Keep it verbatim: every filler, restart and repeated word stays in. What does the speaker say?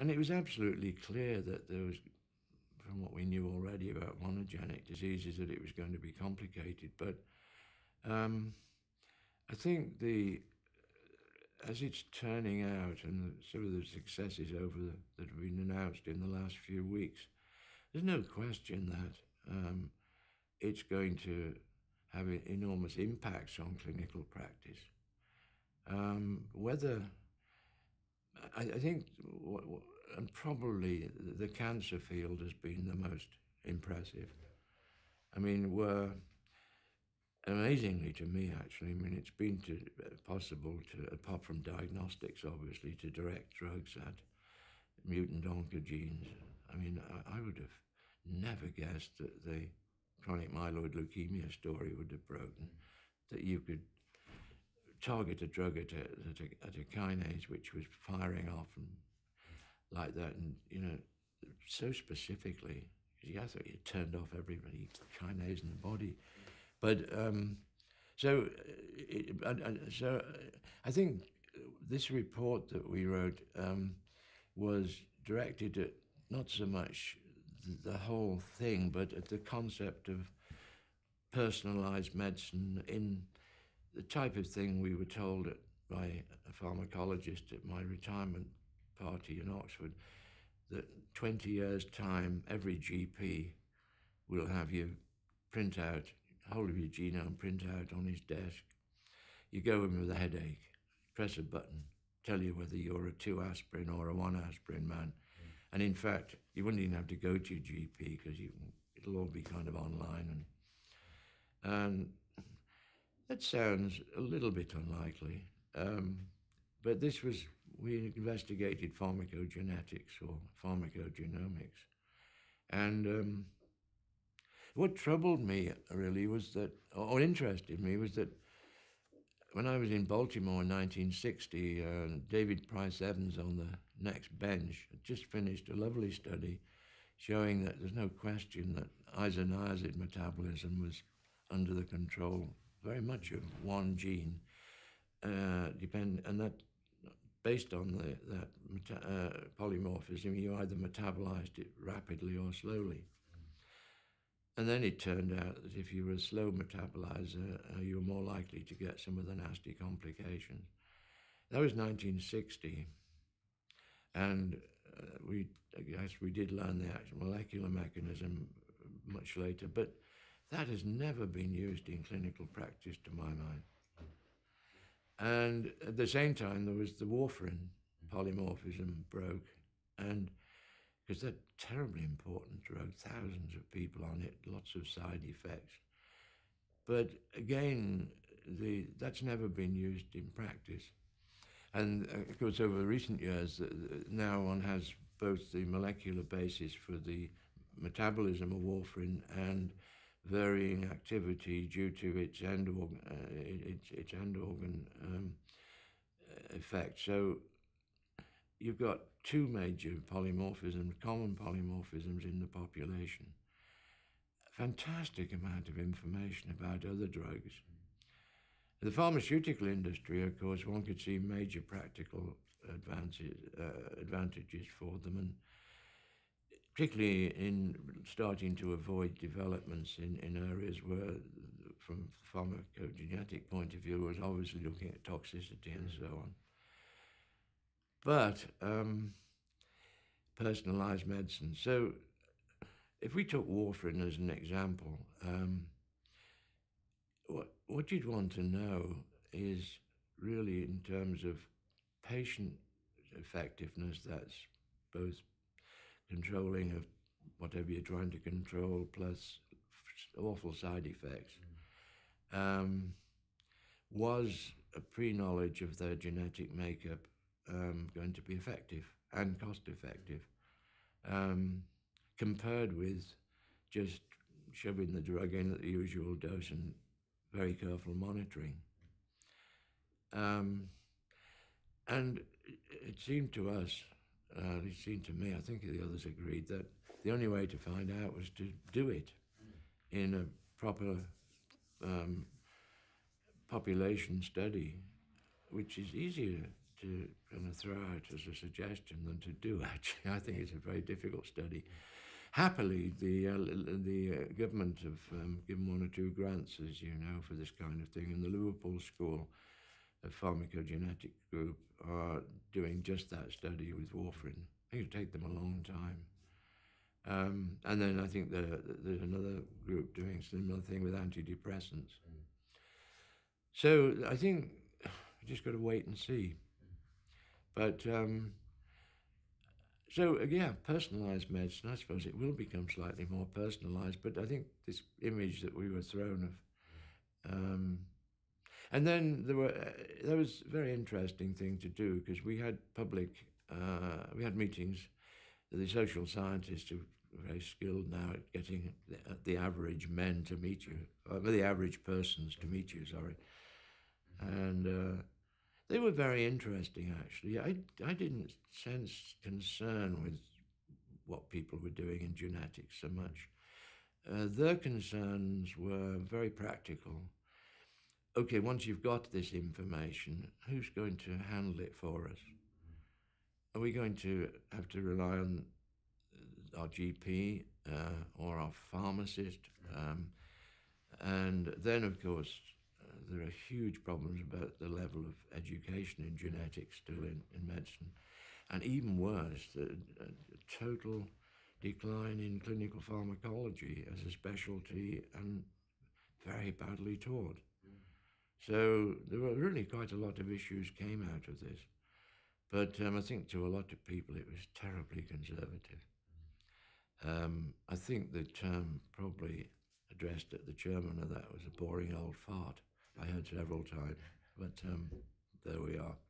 And it was absolutely clear that there was, from what we knew already about monogenic diseases, that it was going to be complicated. But um, I think the, as it's turning out, and some of the successes over the, that have been announced in the last few weeks, there's no question that um, it's going to have enormous impacts on clinical practice. Um, whether, I, I think, and probably the cancer field has been the most impressive. I mean, we're, amazingly to me, actually, I mean, it's been to, possible to, apart from diagnostics, obviously, to direct drugs at mutant oncogenes. I mean, I, I would have never guessed that the chronic myeloid leukemia story would have broken, that you could target a drug at a, at a, at a kinase which was firing off and like that, and you know, so specifically, I thought it turned off every kinase in the body. But um, so, it, uh, so I think this report that we wrote um, was directed at not so much the whole thing, but at the concept of personalized medicine in the type of thing we were told at, by a pharmacologist at my retirement party in Oxford, that twenty years' time, every G P will have you print out, whole of your genome print out on his desk. You go in with a headache, press a button, tell you whether you're a two aspirin or a one aspirin man. Mm. And in fact, you wouldn't even have to go to your G P because you, it'll all be kind of online. And, and that sounds a little bit unlikely, um, but this was, we investigated pharmacogenetics or pharmacogenomics. And um, what troubled me really was that, or interested me, was that when I was in Baltimore in nineteen sixty, uh, David Price Evans on the next bench had just finished a lovely study showing that there's no question that isoniazid metabolism was under the control very much of one gene, uh, depend, and that based on the, that meta, uh, polymorphism, you either metabolized it rapidly or slowly. And then it turned out that if you were a slow metabolizer, uh, you were more likely to get some of the nasty complications. That was nineteen sixty, and uh, we, I guess we did learn the actual molecular mechanism much later, but that has never been used in clinical practice, to my mind. And at the same time, there was the warfarin polymorphism broke, and because that's a terribly important drug, thousands of people on it, lots of side effects. But again, the, that's never been used in practice. And of course, over recent years, now one has both the molecular basis for the metabolism of warfarin and varying activity due to its end organ, uh, its, its end organ um, effect. So you've got two major polymorphisms, common polymorphisms in the population. A fantastic amount of information about other drugs. The pharmaceutical industry, of course, one could see major practical advances, uh, advantages for them, and particularly in starting to avoid developments in, in areas where, from a pharmacogenetic point of view, was obviously looking at toxicity and so on. But um, personalized medicine. So if we took warfarin as an example, um, what, what you'd want to know is really in terms of patient effectiveness, that's both controlling of whatever you're trying to control, plus awful side effects, um, was a pre-knowledge of their genetic makeup um, going to be effective and cost-effective, um, compared with just shoving the drug in at the usual dose and very careful monitoring. Um, and it seemed to us, Uh, it seemed to me, I think the others agreed, that the only way to find out was to do it in a proper um, population study, which is easier to kind of throw out as a suggestion than to do, actually. I think it's a very difficult study. Happily, the uh, the uh, government have um, given one or two grants, as you know, for this kind of thing, and the Liverpool School uh, pharmacogenetic group are doing just that study with warfarin. I think it'll take them a long time. Um, and then I think there, there's another group doing a similar thing with antidepressants. Mm. So I think we just got to wait and see. But um, so yeah, personalised medicine. I suppose it will become slightly more personalised. But I think this image that we were thrown of, um, and then there were uh, that was a very interesting thing to do, because we had public uh, we had meetings. The social scientists are very skilled now at getting the, the average men to meet you, or the average persons to meet you, sorry. And uh, they were very interesting, actually. I, I didn't sense concern with what people were doing in genetics so much. Uh, their concerns were very practical. Okay, once you've got this information, who's going to handle it for us? Are we going to have to rely on our G P uh, or our pharmacist? Um, and then, of course, uh, there are huge problems about the level of education in genetics still in, in medicine. And even worse, the uh, total decline in clinical pharmacology as a specialty and very badly taught. So there were really quite a lot of issues came out of this. But um, I think to a lot of people it was terribly conservative. Um, I think the term probably addressed at the chairman of that was a boring old fart. I heard several times, but um, there we are.